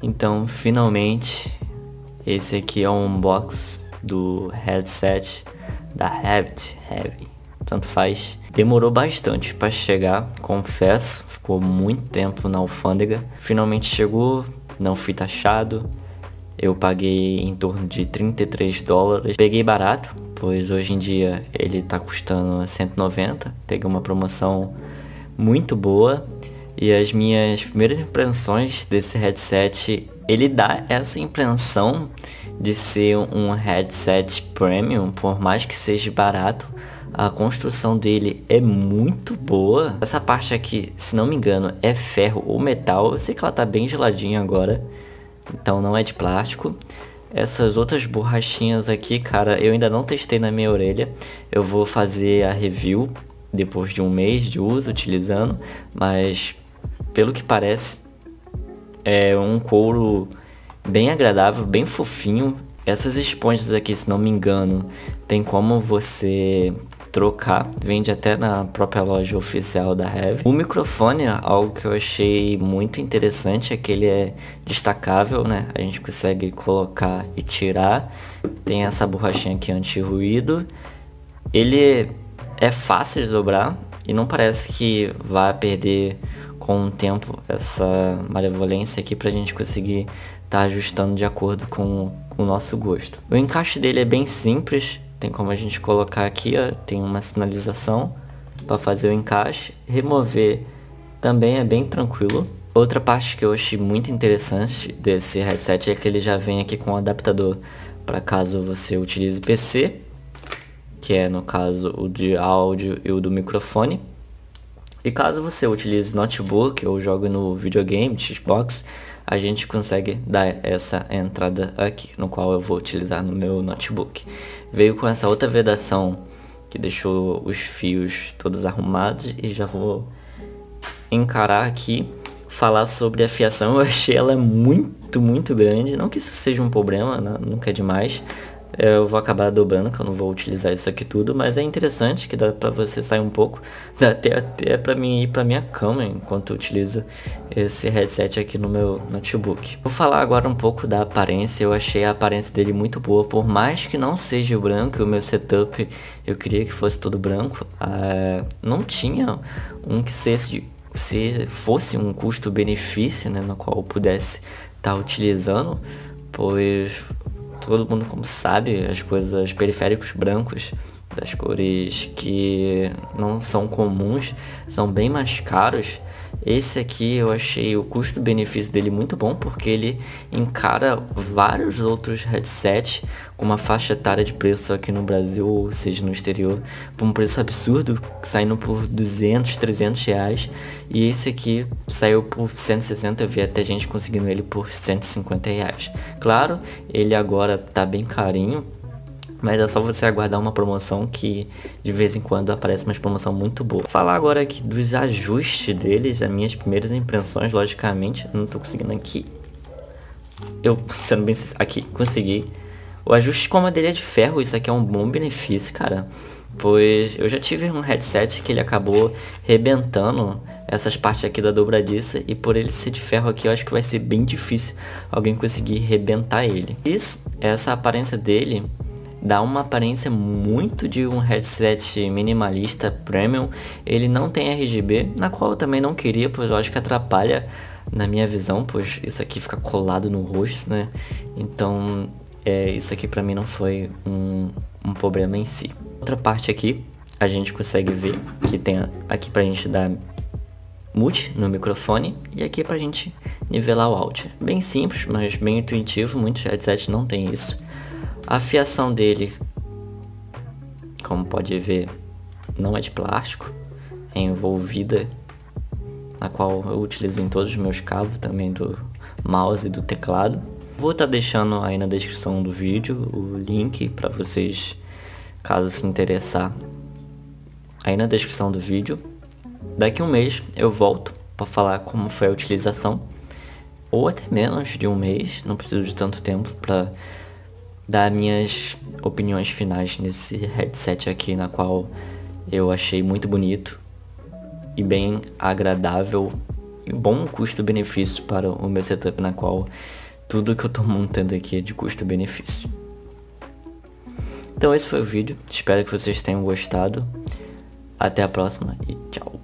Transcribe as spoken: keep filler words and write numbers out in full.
Então, finalmente, esse aqui é um unbox do headset da Havit, Havit, tanto faz. Demorou bastante para chegar, confesso, ficou muito tempo na alfândega. Finalmente chegou, não fui taxado, eu paguei em torno de trinta e três dólares. Peguei barato, pois hoje em dia ele tá custando cento e noventa, peguei uma promoção muito boa. E as minhas primeiras impressões desse headset, ele dá essa impressão de ser um headset premium, por mais que seja barato, a construção dele é muito boa. Essa parte aqui, se não me engano, é ferro ou metal, eu sei que ela tá bem geladinha agora, então não é de plástico. Essas outras borrachinhas aqui, cara, eu ainda não testei na minha orelha, eu vou fazer a review depois de um mês de uso, utilizando, mas... pelo que parece, é um couro bem agradável, bem fofinho. Essas esponjas aqui, se não me engano, tem como você trocar. Vende até na própria loja oficial da Havit. O microfone, algo que eu achei muito interessante, é que ele é destacável, né? A gente consegue colocar e tirar. Tem essa borrachinha aqui anti-ruído. Ele é fácil de dobrar e não parece que vai perder... com o tempo essa malevolência aqui pra gente conseguir tá ajustando de acordo com o nosso gosto. O encaixe dele é bem simples, tem como a gente colocar aqui, ó, tem uma sinalização para fazer o encaixe, remover também é bem tranquilo. Outra parte que eu achei muito interessante desse headset é que ele já vem aqui com um adaptador para caso você utilize P C, que é no caso o de áudio e o do microfone. E caso você utilize notebook ou jogue no videogame, Xbox, a gente consegue dar essa entrada aqui, no qual eu vou utilizar no meu notebook. Veio com essa outra vedação que deixou os fios todos arrumados e já vou encarar aqui, falar sobre a fiação. Eu achei ela muito, muito grande, não que isso seja um problema, né? Nunca é demais. Eu vou acabar dobrando, que eu não vou utilizar isso aqui tudo, mas é interessante que dá pra você sair um pouco, dá até, até pra mim ir pra minha cama enquanto eu utilizo esse headset aqui no meu notebook. Vou falar agora um pouco da aparência. Eu achei a aparência dele muito boa, por mais que não seja branco, o meu setup eu queria que fosse todo branco, ah, não tinha um que se, se fosse um custo-benefício, né, no qual eu pudesse estar tá utilizando, pois... todo mundo, como sabe, as coisas, periféricos brancos, das cores que não são comuns, são bem mais caros. Esse aqui eu achei o custo-benefício dele muito bom, porque ele encara vários outros headsets com uma faixa etária de preço aqui no Brasil, ou seja, no exterior, por um preço absurdo, saindo por duzentos, trezentos reais, e esse aqui saiu por cento e sessenta, eu vi até gente conseguindo ele por cento e cinquenta reais. Claro, ele agora tá bem carinho, mas é só você aguardar uma promoção que de vez em quando aparece uma promoção muito boa. Vou falar agora aqui dos ajustes deles, as minhas primeiras impressões, logicamente. Não tô conseguindo aqui. Eu, sendo bem sincero, aqui, consegui. O ajuste com a madeira de ferro, isso aqui é um bom benefício, cara. Pois eu já tive um headset que ele acabou rebentando essas partes aqui da dobradiça, e por ele ser de ferro aqui eu acho que vai ser bem difícil alguém conseguir rebentar ele. Isso, essa aparência dele dá uma aparência muito de um headset minimalista premium. Ele não tem R G B, na qual eu também não queria, pois eu acho que atrapalha na minha visão, pois isso aqui fica colado no rosto, né? Então é, isso aqui pra mim não foi um, um problema em si. Outra parte aqui, a gente consegue ver que tem aqui pra gente dar mute no microfone, e aqui pra gente nivelar o áudio. Bem simples, mas bem intuitivo, muitos headsets não tem isso. A fiação dele, como pode ver, não é de plástico, é envolvida, na qual eu utilizo em todos os meus cabos, também do mouse e do teclado. Vou estar deixando aí na descrição do vídeo o link para vocês, caso se interessar, aí na descrição do vídeo. Daqui a um mês eu volto para falar como foi a utilização, ou até menos de um mês, não preciso de tanto tempo para dar minhas opiniões finais nesse headset aqui, na qual eu achei muito bonito e bem agradável, e bom custo-benefício para o meu setup, na qual tudo que eu tô montando aqui é de custo-benefício. Então esse foi o vídeo, espero que vocês tenham gostado, até a próxima e tchau!